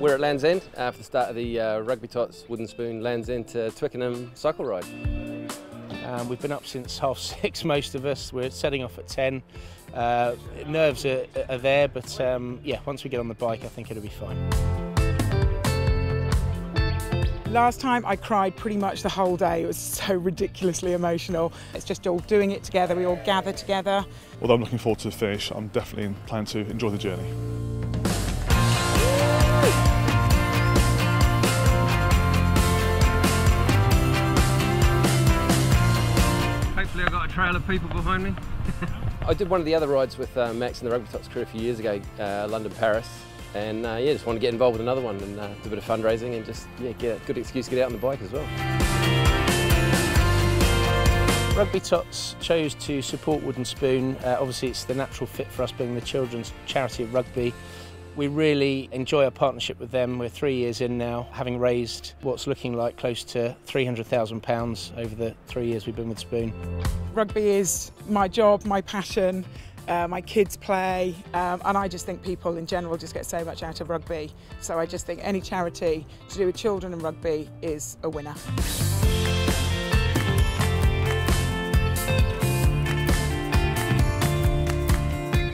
We're at Land's End for the start of the Rugby Tots, Wooden Spoon, Land's End to Twickenham cycle ride. We've been up since 6:30, most of us. We're setting off at 10. Nerves are there, but yeah, once we get on the bike, I think it'll be fine. Last time I cried pretty much the whole day. It was so ridiculously emotional. It's just all doing it together, we all gather together. Although I'm looking forward to the finish, I'm definitely planning to enjoy the journey. Hopefully I've got a trail of people behind me. I did one of the other rides with Max and the Rugby Tots crew a few years ago, London, Paris. And yeah, just want to get involved with another one and do a bit of fundraising and just, yeah, get a good excuse to get out on the bike as well. Rugby Tots chose to support Wooden Spoon. Obviously it's the natural fit for us, being the children's charity of rugby. We really enjoy our partnership with them. We're 3 years in now, having raised what's looking like close to £300,000 over the 3 years we've been with Spoon. Rugby is my job, my passion. My kids play, and I just think people in general just get so much out of rugby. So I just think any charity to do with children and rugby is a winner.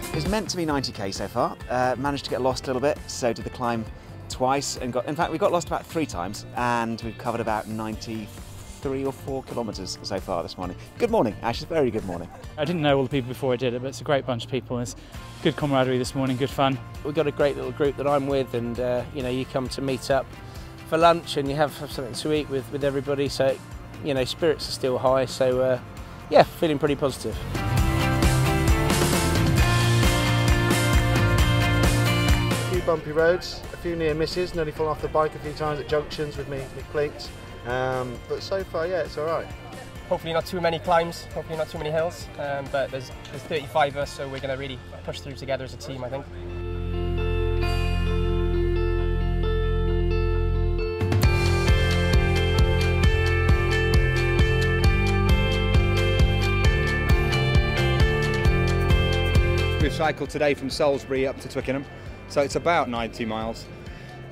It was meant to be 90k so far, managed to get lost a little bit, so did the climb twice, and in fact we got lost about 3 times, and we've covered about 93 or 4 kilometres so far this morning. Good morning, Ash, very good morning. I didn't know all the people before I did it, but it's a great bunch of people. It's good camaraderie this morning, good fun. We've got a great little group that I'm with, and you know, you come to meet up for lunch and you have something to eat with everybody, so you know, spirits are still high, so yeah, feeling pretty positive. A few bumpy roads, a few near misses, nearly fallen off the bike a few times at junctions with me cleats. But so far, yeah, it's all right. Hopefully not too many climbs, hopefully not too many hills, but there's 35 of us, so we're going to really push through together as a team, I think. We've cycled today from Salisbury up to Twickenham, so it's about 90 miles.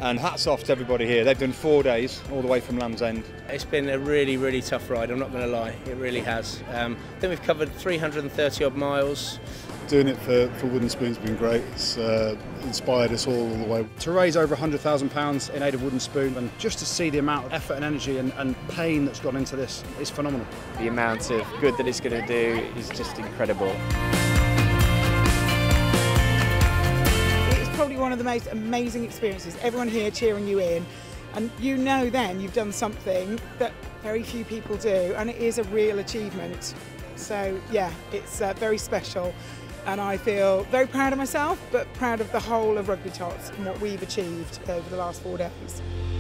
And hats off to everybody here. They've done 4 days all the way from Land's End. It's been a really, really tough ride, I'm not going to lie. It really has. I think we've covered 330 odd miles. Doing it for Wooden Spoon's been great. It's inspired us all the way. To raise over £100,000 in aid of Wooden Spoon, and just to see the amount of effort and energy and pain that's gone into this is phenomenal. The amount of good that it's going to do is just incredible. One of the most amazing experiences, everyone here cheering you in, and you know then you've done something that very few people do, and it is a real achievement. So yeah, it's very special, and I feel very proud of myself, but proud of the whole of Rugby Tots and what we've achieved over the last 4 days.